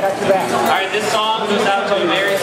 back. All right, this song goes out to a very